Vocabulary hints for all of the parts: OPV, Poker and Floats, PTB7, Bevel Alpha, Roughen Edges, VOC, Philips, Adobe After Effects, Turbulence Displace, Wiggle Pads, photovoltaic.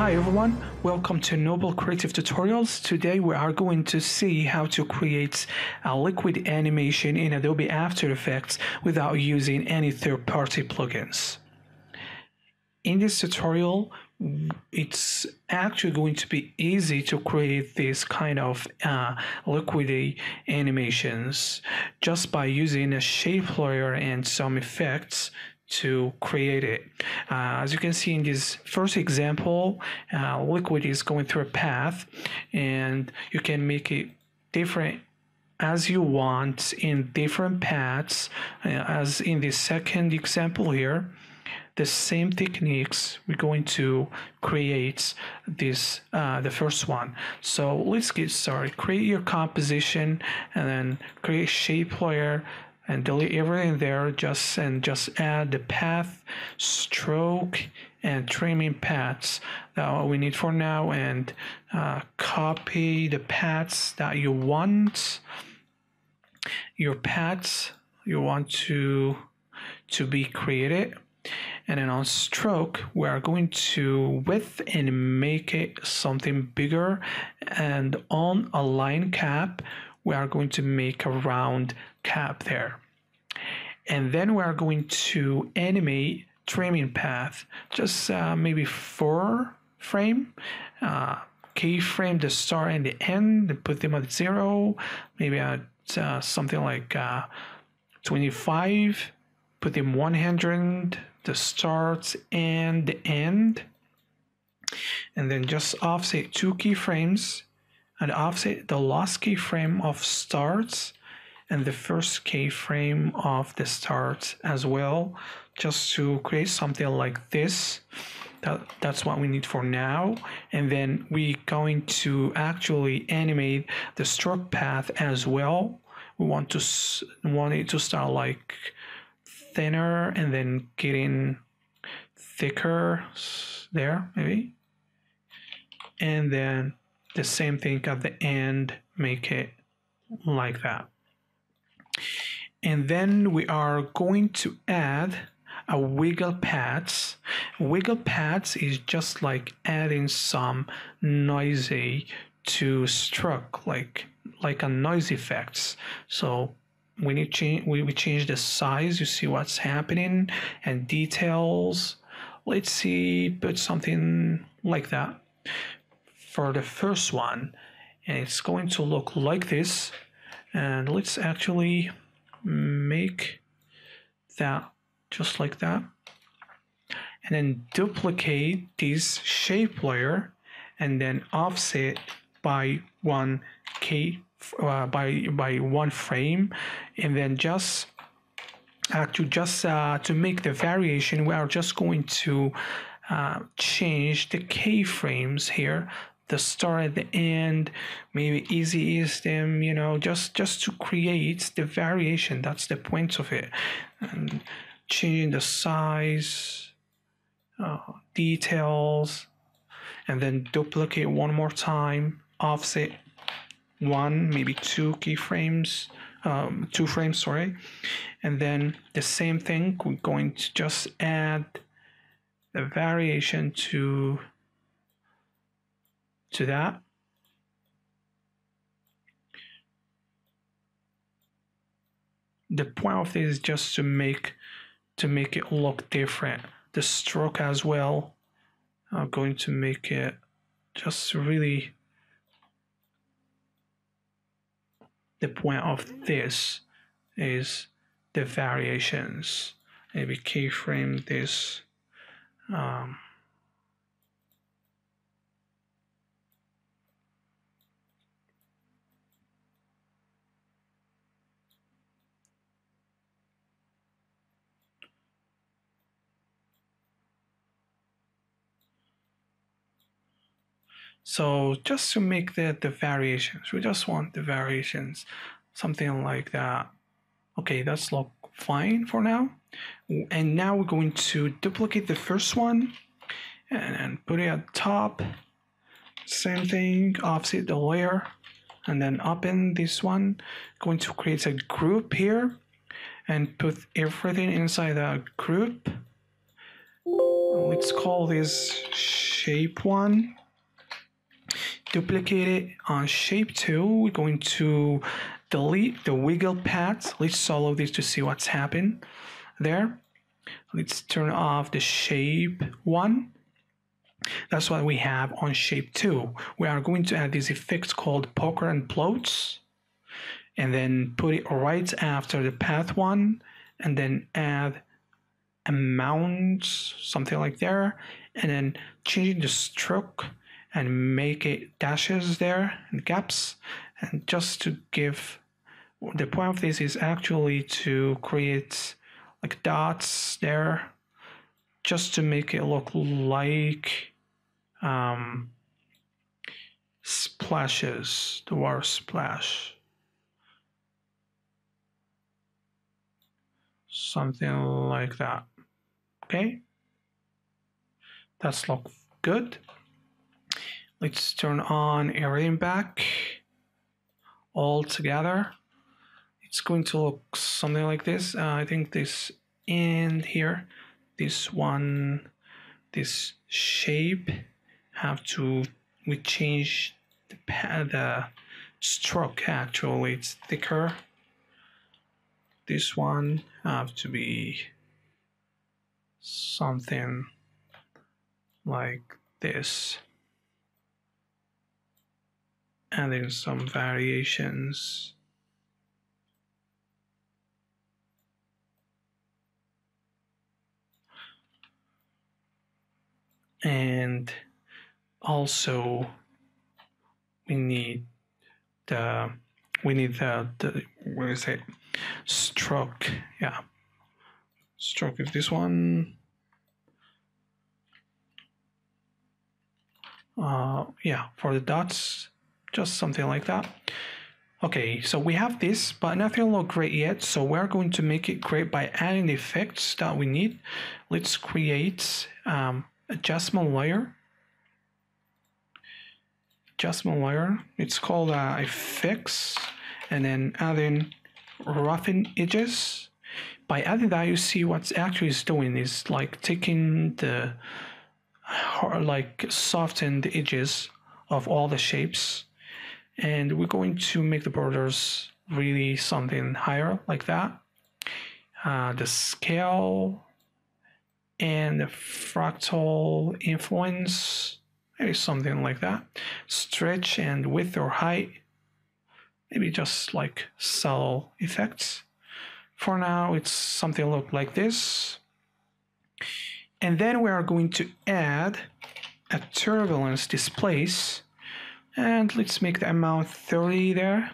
Hi everyone, welcome to Noble Creative Tutorials. Today we are going to see how to create a liquid animation in Adobe After Effects without using any third-party plugins. In this tutorial, it's actually going to be easy to create this kind of liquidy animations just by using a shape layer and some effects to create it. As you can see in this first example, liquid is going through a path, and you can make it different as you want in different paths. As in the second example here, the same techniques we're going to create this the first one. So let's get started. Create your composition and then create shape layer and delete everything there, just add the path, stroke, and trimming paths. That's all we need for now. And copy the paths that you want. Your paths you want to be created. And then on stroke, we are going to width and make it something bigger. And on align cap, we are going to make a round cap there. And then we are going to animate trimming path, just maybe 4 frame, keyframe the start and the end, and put them at 0, maybe at something like 25, put them 100, the start and the end, and then just offset 2 keyframes and offset the last keyframe of starts and the first keyframe of the start as well, just to create something like this. That's what we need for now. And then we're going to actually animate the stroke path as well. We want it to start like thinner and then getting thicker there maybe. And then the same thing at the end, make it like that. And then we are going to add a wiggle pads. Wiggle pads is just like adding some noisy to stroke, like a noise effects. So when you change, we change the size, you see what's happening and details. Let's see, put something like that for the first one, and it's going to look like this. And let's actually make that just like that, and then duplicate this shape layer and then offset by 1 frame, and then just to make the variation, we are just going to change the keyframes here, the start at the end, maybe easy ease them, you know, just to create the variation. That's the point of it. And changing the size, details, and then duplicate 1 more time, offset 1, maybe 2 keyframes, 2 frames, sorry. And then the same thing, we're going to just add the variation to that, the point of this is just to make it look different. The stroke as well, I'm going to make it just really the point of this is the variations. Maybe keyframe this. So just to make the variations, we just want the variations, something like that. Okay, that's look fine for now. And now we're going to duplicate the first one and put it at top. Same thing, offset the layer, and then open this one. Going to create a group here and put everything inside that group. We let's call this shape one. Duplicate it on shape two. We're going to delete the wiggle pads. Let's solo this to see what's happened there. Let's turn off the shape one. That's what we have on shape two. We are going to add this effect called Poker and Floats, and then put it right after the path one, and then add amount, something like there, and then change the stroke and make it dashes there and gaps. And just to give, the point of this is actually to create like dots there, just to make it look like splashes, the water splash, something like that. Okay, that's look good. Let's turn on everything back all together. It's going to look something like this. I think this end here, this one, this shape have to, we change the stroke, actually it's thicker. This one have to be something like this, adding some variations. And also we need the where is it, stroke, yeah, stroke is this one, yeah, for the dots, just something like that. Okay, so we have this, but nothing looks great yet, so we're going to make it great by adding the effects that we need. Let's create adjustment layer. Adjustment layer. It's called effects, and then adding roughen edges. By adding that, you see what's actually is doing is like taking the, like soften the edges of all the shapes, and we're going to make the borders really something higher like that. The scale and the fractal influence, maybe something like that. Stretch and width or height, maybe just like subtle effects. For now, it's something look like this. And then we are going to add a turbulence displace, and let's make the amount 30 there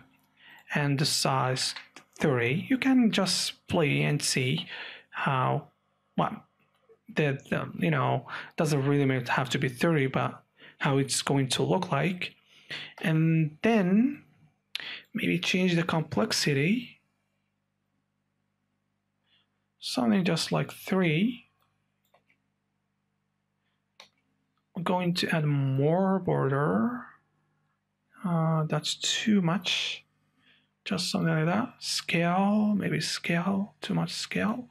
and the size 30. You can just play and see how, well, that you know, doesn't really have to be 30, but how it's going to look like. And then maybe change the complexity, something just like 3. I'm going to add more border, that's too much, just something like that. Scale, maybe scale, too much scale.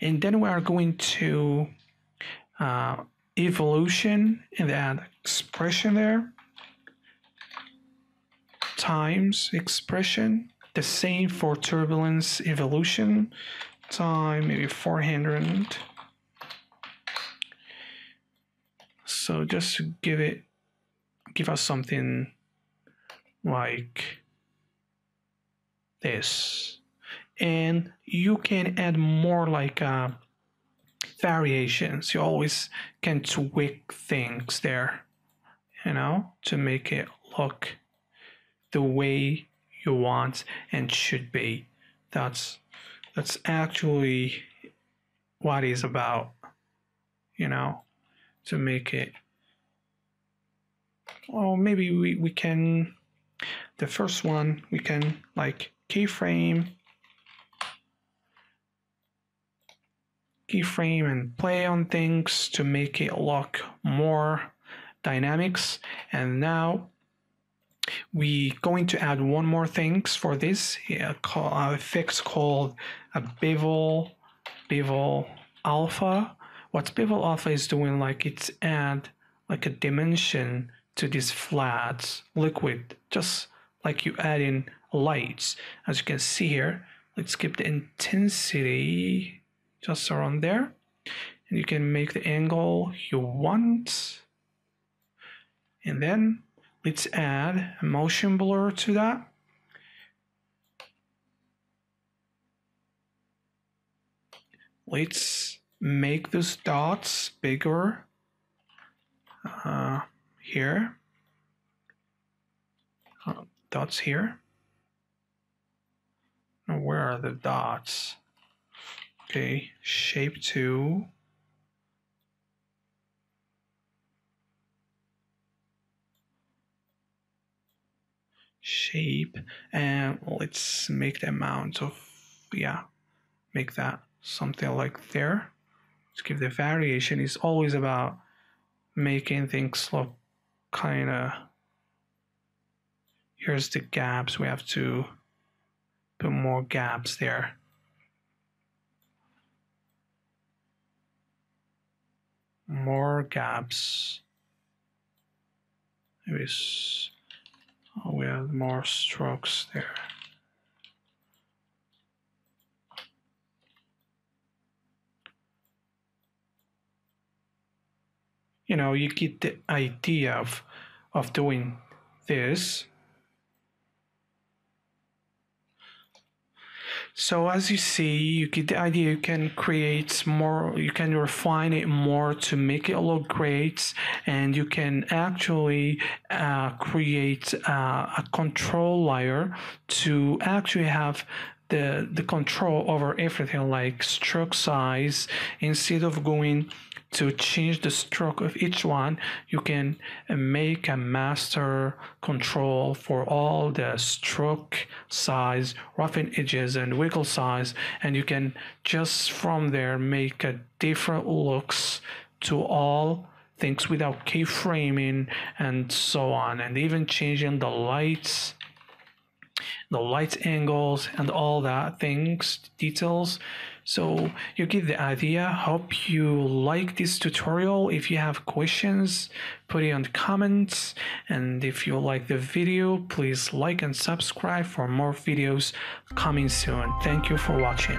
And then we are going to evolution and add expression there, times expression, the same for turbulence evolution, time maybe 400. So just to give us something like this. And you can add more like variations. You always can tweak things there, you know, to make it look the way you want and should be. That's actually what it's about, you know, to make it. Oh, maybe we can, the first one we can like keyframe and play on things to make it look more dynamics. And now we going to add one more things for this, yeah, effects called a Bevel Alpha, what Bevel Alpha is doing, like it's add like a dimension to this flat liquid, just like you add in lights. As you can see here, let's keep the intensity just around there, and you can make the angle you want. And then let's add a motion blur to that. Let's make those dots bigger here. Dots here. And where are the dots? Okay, shape 2. Shape, and let's make the amount of, yeah, make that something like there. Let's give the variation. It's always about making things look kind of. Here's the gaps. We have to put more gaps there. More gaps. Maybe we have more strokes there. You know, you get the idea of doing this. So as you see, you get the idea. You can create more, you can refine it more to make it look great, and you can actually create a control layer to actually have the control over everything, like stroke size. Instead of going to change the stroke of each one, you can make a master control for all the stroke size, roughen edges, and wiggle size, and you can just from there make a different looks to all things without keyframing and so on, and even changing the lights, the light angles, and all that things, details. So you get the idea. Hope you like this tutorial. If you have questions, put it on the comments, and if you like the video, please like and subscribe for more videos coming soon. Thank you for watching.